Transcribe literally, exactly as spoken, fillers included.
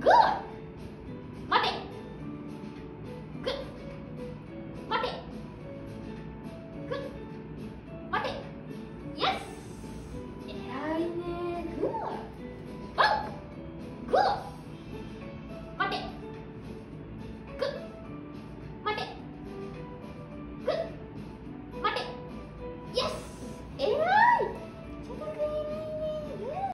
Good.